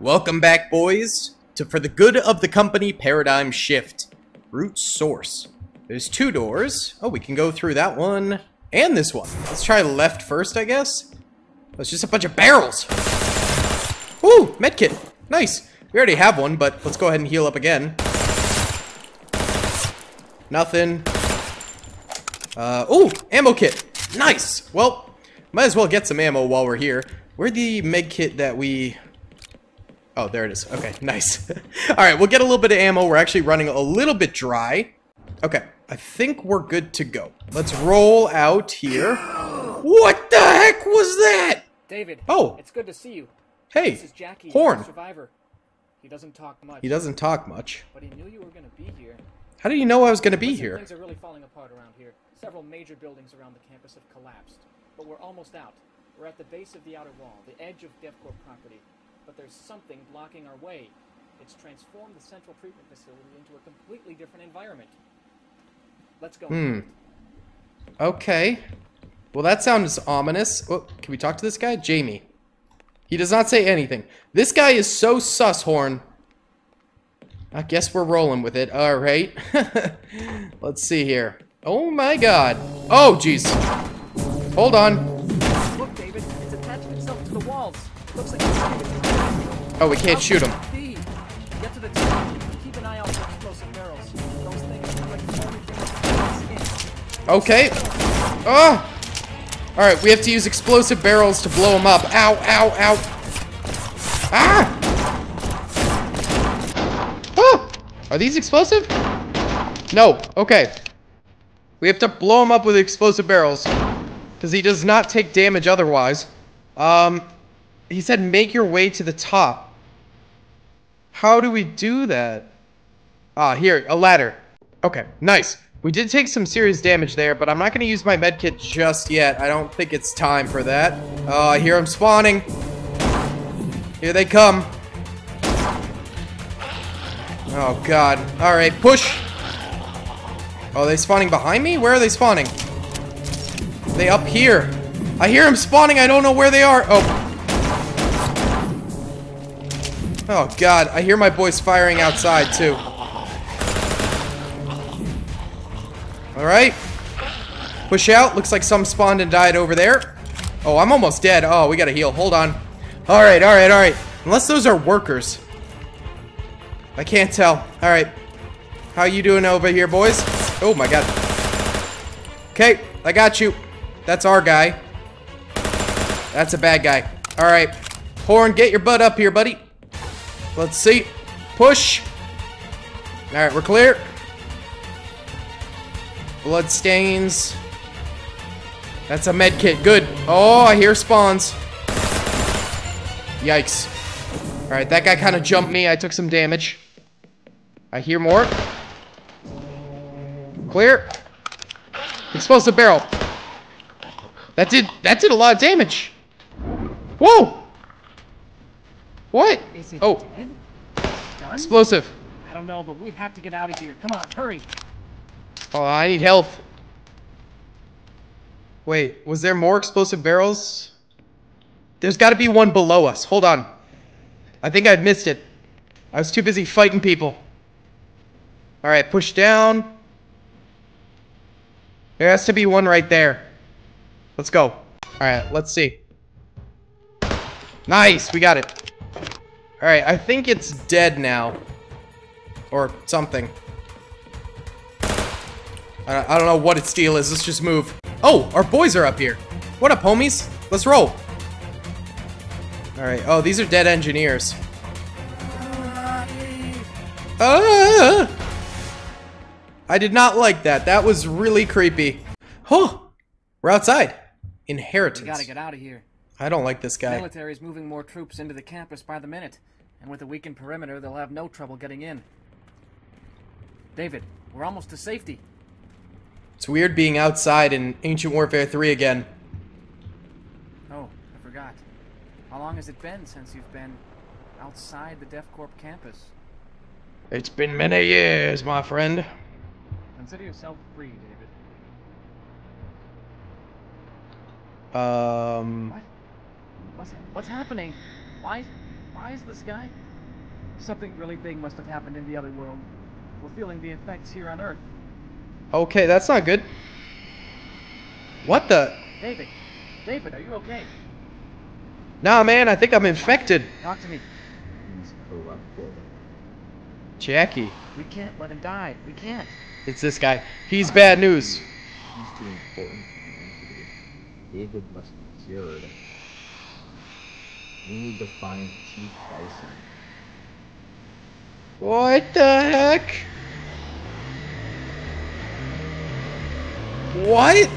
Welcome back, boys, to For the Good of the Company Paradigm Shift. Root source. There's two doors. Oh, we can go through that one and this one. Let's try left first, I guess. It's just a bunch of barrels. Ooh, medkit. Nice. We already have one, but let's go ahead and heal up again. Nothing. Ooh, ammo kit. Nice. Well, might as well get some ammo while we're here. Where'd the medkit that we... Oh, there it is. Okay, nice. All right, we'll get a little bit of ammo. We're actually running a little bit dry. Okay, I think we're good to go. Let's roll out here. What the heck was that? David. Oh, it's good to see you. Hey, this is Jackie, Horn. Survivor. He doesn't talk much. He doesn't talk much. But he knew you were going to be here. How do you know I was going to be here? Things are really falling apart around here. Several major buildings around the campus have collapsed, but we're almost out. We're at the base of the outer wall, the edge of DevCorp property. But there's something blocking our way. It's transformed the central treatment facility into a completely different environment. Let's go. Hmm. Okay. Well, that sounds ominous. Oh, can we talk to this guy? Jamie. He does not say anything. This guy is so sus, Horn. I guess we're rolling with it. All right. Let's see here. Oh, my God. Oh, jeez. Hold on. Look, David. It's attached itself to the walls. Looks like it's... Oh, we can't shoot him. Get to the top. Keep an eye out for explosive barrels. Those things look like the... Okay. Oh! Alright, we have to use explosive barrels to blow him up. Ow, ow, ow. Ah! Oh! Are these explosive? No. Okay. We have to blow him up with explosive barrels, because he does not take damage otherwise. He said make your way to the top. How do we do that? Ah, here, a ladder. Okay, nice. We did take some serious damage there, but I'm not going to use my medkit just yet. I don't think it's time for that. I hear them spawning. Here they come. Oh, God. All right, push. Oh, are they spawning behind me? Where are they spawning? Are they up here? I hear them spawning. I don't know where they are. Oh. Oh, God. I hear my boys firing outside, too. Alright. Push out. Looks like some spawned and died over there. Oh, I'm almost dead. Oh, we gotta heal. Hold on. Alright, alright, alright. Unless those are workers. I can't tell. Alright. How you doing over here, boys? Oh, my God. Okay. I got you. That's our guy. That's a bad guy. Alright. Horn, get your butt up here, buddy. Let's see. Push. All right, we're clear. Blood stains. That's a med kit. Good. Oh, I hear spawns. Yikes. All right, that guy kind of jumped me. I took some damage. I hear more. Clear. Explosive barrel. That did a lot of damage. Whoa. What? Is it dead? Explosive. I don't know, but we have to get out of here. Come on, hurry. Oh, I need help. Wait, was there more explosive barrels? There's got to be one below us. Hold on. I think I missed it. I was too busy fighting people. All right, push down. There has to be one right there. Let's go. All right, let's see. Nice, we got it. Alright, I think it's dead now. Or something. I don't know what its deal is. Let's just move. Oh, our boys are up here. What up, homies? Let's roll. Alright, oh, these are dead engineers. Ah! I did not like that. That was really creepy. Oh, we're outside. Inheritance. We gotta get out of here. I don't like this guy. The military is moving more troops into the campus by the minute, and with a weakened perimeter, they'll have no trouble getting in. David, we're almost to safety. It's weird being outside in Ancient Warfare 3 again. Oh, I forgot. How long has it been since you've been outside the DevCorp campus? It's been many years, my friend. Consider yourself free, David. What? What's happening? Why surprise this guy? Something really big must have happened in the other world. We're feeling the effects here on Earth. Okay, that's not good. What the? David, David, are you okay? Nah, man, I think I'm infected. Talk to me. Jackie. We can't let him die. We can't. It's this guy. He's bad news. He's too important for humanity. David must be cured. We need to find Chief Bison. What the heck? What?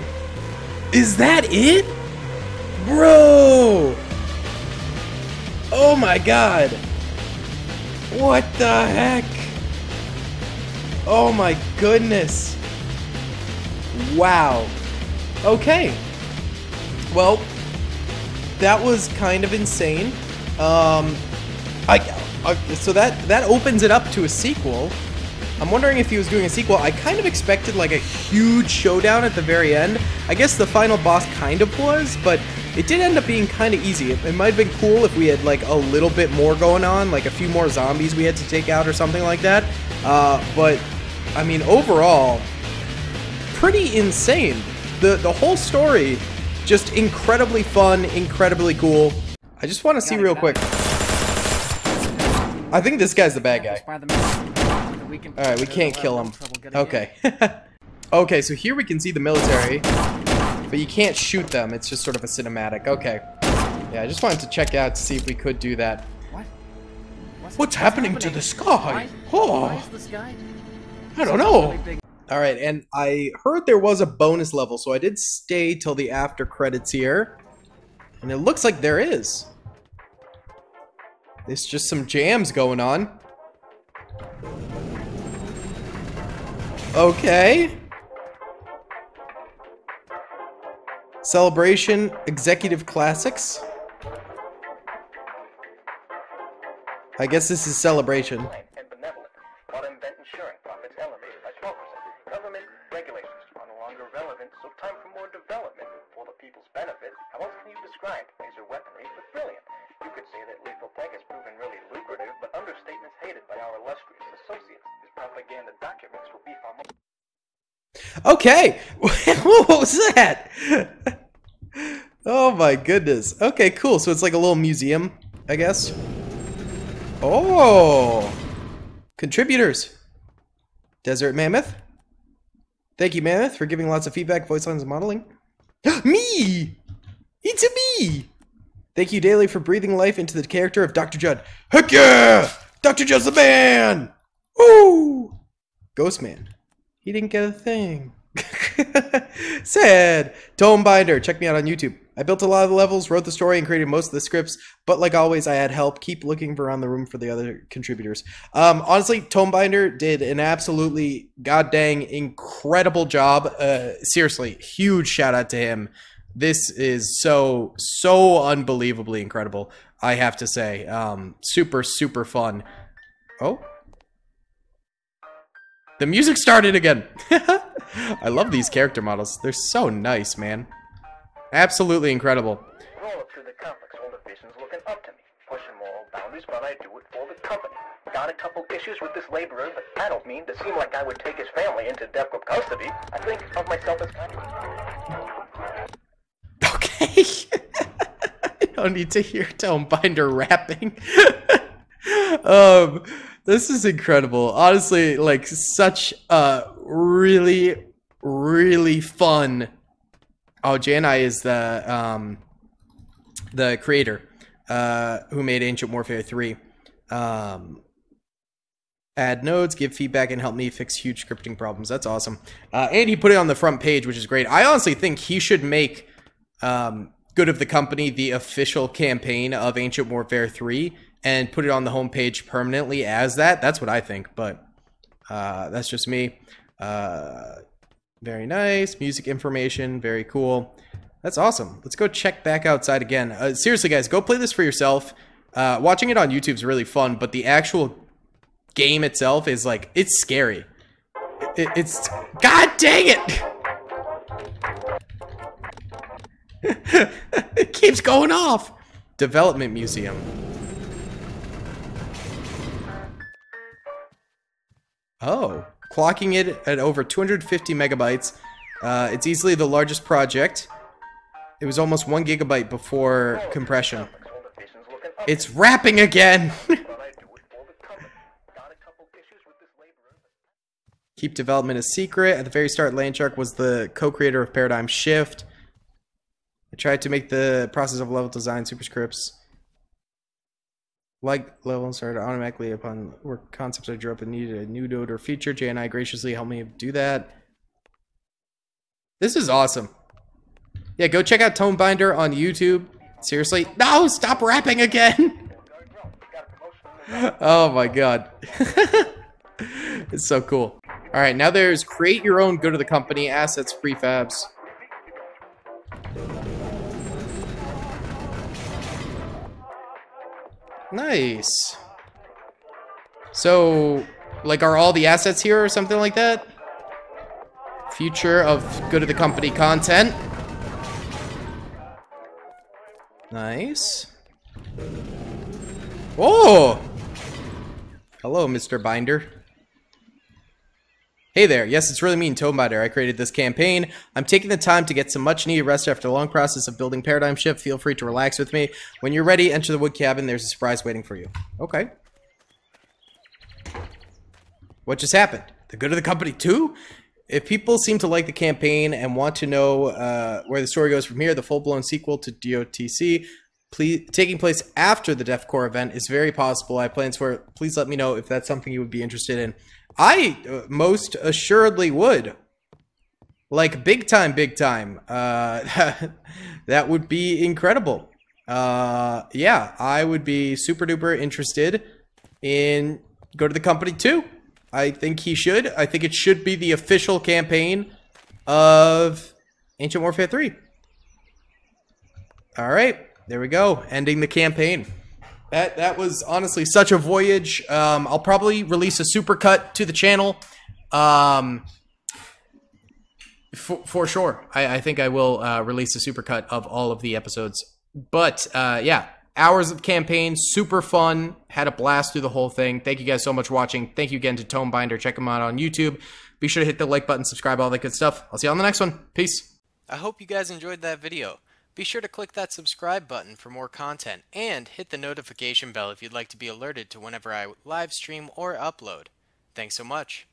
Is that it? Bro! Oh my god! What the heck? Oh my goodness! Wow! Okay! Well, that was kind of insane. So that opens it up to a sequel. I'm wondering if he was doing a sequel. I kind of expected like a huge showdown at the very end. I guess the final boss kind of was, but it did end up being kind of easy. It might have been cool if we had like a little bit more going on, like a few more zombies we had to take out or something like that. But I mean, overall, pretty insane. The whole story, just incredibly fun, incredibly cool. I just want to see real quick. I think this guy's the bad guy. Alright, we can't kill him. Okay. Okay, so here we can see the military, but you can't shoot them. It's just sort of a cinematic. Okay. Yeah, I just wanted to check out to see if we could do that. What? What's happening to the sky? Oh. I don't know. Alright, and I heard there was a bonus level, so I did stay till the after credits here. And it looks like there is. There's just some jams going on. Okay. Celebration Executive Classics. I guess this is Celebration. And benevolent, while invent ensuring profits elevated by 12%. Government regulations are no longer relevant, so time for more development for the people's benefit. How else can you describe laser weaponry for brilliant? You could say that lethal tech has proven really lucrative, but understatements hated by our illustrious associates. His propaganda documents will be found. Okay! What was that? Oh my goodness. Okay, cool. So it's like a little museum, I guess. Oh! Contributors! Desert Mammoth. Thank you, Mammoth, for giving lots of feedback, voice lines, and modeling. Me! It's a me! Thank you daily for breathing life into the character of Dr. Judd. Heck yeah! Dr. Judd's the man! Woo! Ghost Man. He didn't get a thing. Sad. TomeBinder. Check me out on YouTube. I built a lot of the levels, wrote the story, and created most of the scripts. But like always, I had help. Keep looking around the room for the other contributors. Honestly, TomeBinder did an absolutely goddamn incredible job. Seriously, huge shout out to him. This is so, so unbelievably incredible, I have to say. Super, super fun. Oh. The music started again. I love these character models. They're so nice, man. Absolutely incredible. Roll up through the complex. All the visions looking up to me. Pushing moral boundaries, but I do it for the company. Got a couple issues with this laborer, but I don't mean to seem like I would take his family into DevCorp custody. I think of myself as kind of... I don't need to hear TomeBinder rapping. This is incredible. Honestly, like such a really, really fun. Oh, Janai is the creator who made Ancient Warfare 3. Add nodes, give feedback, and help me fix huge scripting problems. That's awesome. And he put it on the front page, which is great. I honestly think he should make Good of the Company the official campaign of Ancient Warfare 3 and put it on the homepage permanently as that. That's what I think, but that's just me. Very nice. Music information, very cool. That's awesome. Let's go check back outside again. Seriously, guys, go play this for yourself. Watching it on YouTube is really fun, but the actual game itself is like, it's scary. It's... God dang it! It keeps going off. Development Museum. Oh, clocking it at over 250 megabytes. It's easily the largest project. It was almost 1 gigabyte before compression. It's rapping again! Keep development a secret. At the very start, Landshark was the co-creator of Paradigm Shift. I tried to make the process of level design superscripts. Like levels started automatically upon where concepts I drew up and needed a new node or feature. Janai graciously helped me do that. This is awesome. Yeah, go check out TomeBinder on YouTube. Seriously. No, stop rapping again. Oh my god. It's so cool. All right, now there's create your own, go to the company, assets, prefabs. Nice. So, like, are all the assets here or something like that? Future of go to the company content. Nice. Oh! Hello, Mr. Binder. Hey there. Yes, it's really me, TomeBinder. I created this campaign. I'm taking the time to get some much-needed rest after a long process of building Paradigm Shift. Feel free to relax with me. When you're ready, enter the wood cabin. There's a surprise waiting for you. Okay. What just happened? The good of the company too? If people seem to like the campaign and want to know where the story goes from here, the full-blown sequel to DOTC, taking place after the DevCorp event, is very possible. I have plans for it. Please let me know if that's something you would be interested in. I most assuredly would. Like, big time, big time. That would be incredible. Yeah, I would be super duper interested in Go to the Company too. I think he should. I think it should be the official campaign of Ancient Warfare 3. All right, there we go. Ending the campaign. That was honestly such a voyage. I'll probably release a supercut to the channel. For sure. I think I will release a supercut of all of the episodes. But yeah. Hours of campaign, super fun, had a blast through the whole thing. Thank you guys so much for watching. Thank you again to TomeBinder. Check him out on YouTube. Be sure to hit the like button, subscribe, all that good stuff. I'll see you on the next one. Peace. I hope you guys enjoyed that video. Be sure to click that subscribe button for more content and hit the notification bell if you'd like to be alerted to whenever I live stream or upload. Thanks so much.